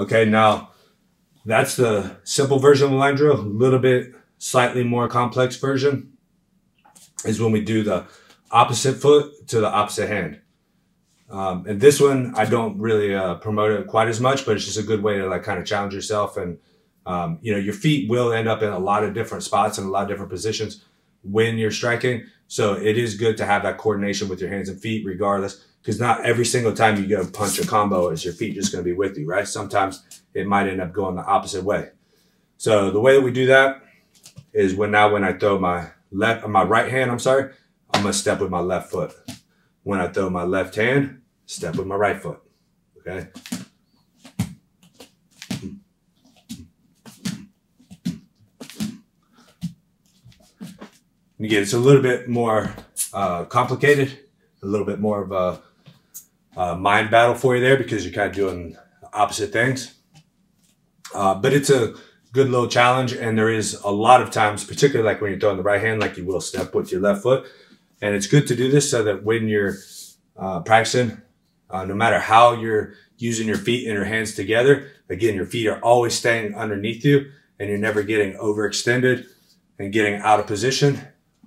Okay, now that's the simple version of the line drill. A little bit slightly more complex version is when we do the opposite foot to the opposite hand. And this one, I don't really promote it quite as much, but it's just a good way to like kind of challenge yourself. And, you know, your feet will end up in a lot of different spots and a lot of different positions when you're striking. So it is good to have that coordination with your hands and feet regardless, because not every single time you go punch a combo is your feet just going to be with you, right? Sometimes it might end up going the opposite way. So the way that we do that is when I throw my right hand, I'm going to step with my left foot. When I throw my left hand, step with my right foot, okay? And again, it's a little bit more complicated, a little bit more of a mind battle for you there, because you're kind of doing opposite things. But it's a good little challenge, and there is a lot of times, particularly like when you're throwing the right hand, like you will step with your left foot. And it's good to do this so that when you're practicing, no matter how you're using your feet and your hands together, again, your feet are always staying underneath you and you're never getting overextended and getting out of position,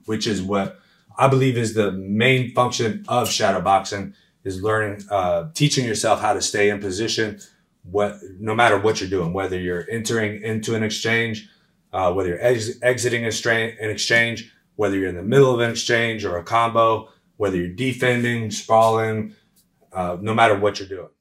which is what I believe is the main function of shadow boxing, is learning, teaching yourself how to stay in position, no matter what you're doing, whether you're entering into an exchange, whether you're exiting an exchange, whether you're in the middle of an exchange or a combo, whether you're defending, sprawling, no matter what you're doing.